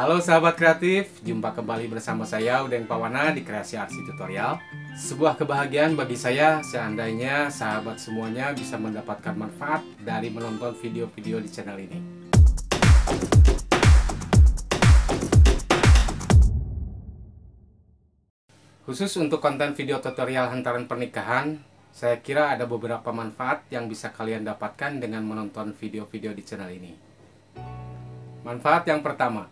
Halo sahabat kreatif, jumpa kembali bersama saya Udenk Pawana di Kreasi RC Tutorial. Sebuah kebahagiaan bagi saya seandainya sahabat semuanya bisa mendapatkan manfaat dari menonton video-video di channel ini. Khusus untuk konten video tutorial hantaran pernikahan, saya kira ada beberapa manfaat yang bisa kalian dapatkan dengan menonton video-video di channel ini. Manfaat yang pertama,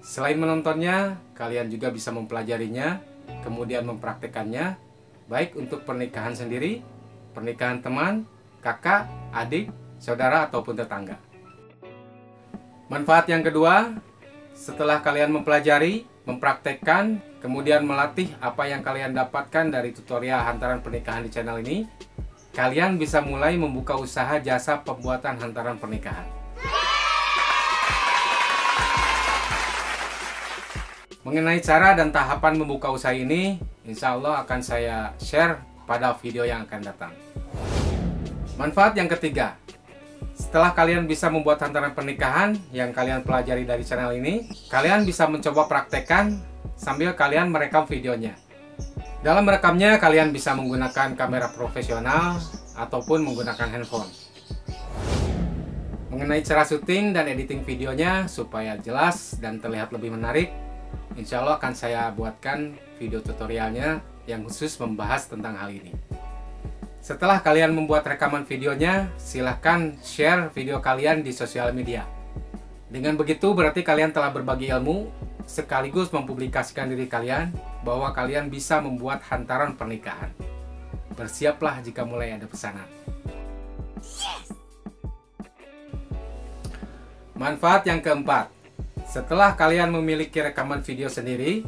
selain menontonnya, kalian juga bisa mempelajarinya, kemudian mempraktikkannya, baik untuk pernikahan sendiri, pernikahan teman, kakak, adik, saudara, ataupun tetangga. Manfaat yang kedua, setelah kalian mempelajari, mempraktikkan, kemudian melatih apa yang kalian dapatkan dari tutorial hantaran pernikahan di channel ini, kalian bisa mulai membuka usaha jasa pembuatan hantaran pernikahan. Mengenai cara dan tahapan membuka usaha ini, insya Allah akan saya share pada video yang akan datang. Manfaat yang ketiga, setelah kalian bisa membuat hantaran pernikahan yang kalian pelajari dari channel ini, kalian bisa mencoba praktekkan sambil kalian merekam videonya. Dalam merekamnya, kalian bisa menggunakan kamera profesional ataupun menggunakan handphone. Mengenai cara syuting dan editing videonya supaya jelas dan terlihat lebih menarik, insya Allah akan saya buatkan video tutorialnya yang khusus membahas tentang hal ini. Setelah kalian membuat rekaman videonya, silahkan share video kalian di sosial media. Dengan begitu berarti kalian telah berbagi ilmu, sekaligus mempublikasikan diri kalian bahwa kalian bisa membuat hantaran pernikahan. Bersiaplah jika mulai ada pesanan. Manfaat yang keempat, setelah kalian memiliki rekaman video sendiri,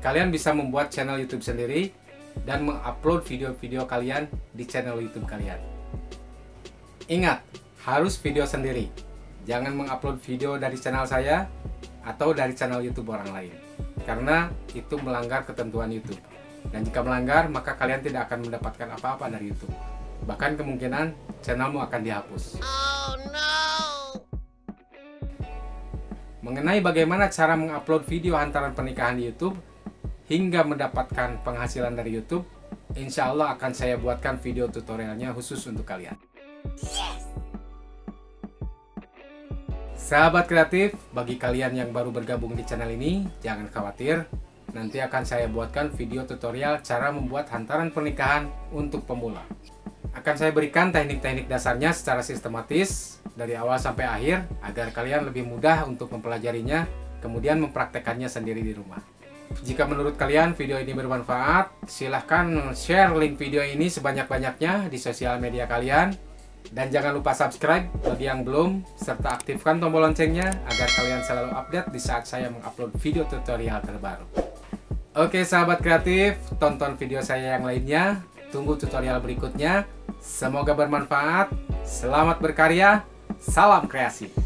kalian bisa membuat channel YouTube sendiri dan mengupload video-video kalian di channel YouTube kalian. Ingat, harus video sendiri. Jangan mengupload video dari channel saya atau dari channel YouTube orang lain, karena itu melanggar ketentuan YouTube. Dan jika melanggar, maka kalian tidak akan mendapatkan apa-apa dari YouTube. Bahkan kemungkinan channelmu akan dihapus. Oh no! Mengenai bagaimana cara mengupload video hantaran pernikahan di YouTube hingga mendapatkan penghasilan dari YouTube, insya Allah akan saya buatkan video tutorialnya khusus untuk kalian. Sahabat kreatif, bagi kalian yang baru bergabung di channel ini, jangan khawatir, nanti akan saya buatkan video tutorial cara membuat hantaran pernikahan untuk pemula. Akan saya berikan teknik-teknik dasarnya secara sistematis dari awal sampai akhir agar kalian lebih mudah untuk mempelajarinya kemudian mempraktekannya sendiri di rumah. Jika menurut kalian video ini bermanfaat, silahkan share link video ini sebanyak-banyaknya di sosial media kalian dan jangan lupa subscribe bagi yang belum serta aktifkan tombol loncengnya agar kalian selalu update di saat saya mengupload video tutorial terbaru. Oke sahabat kreatif, tonton video saya yang lainnya, tunggu tutorial berikutnya. Semoga bermanfaat, selamat berkarya, salam kreasi.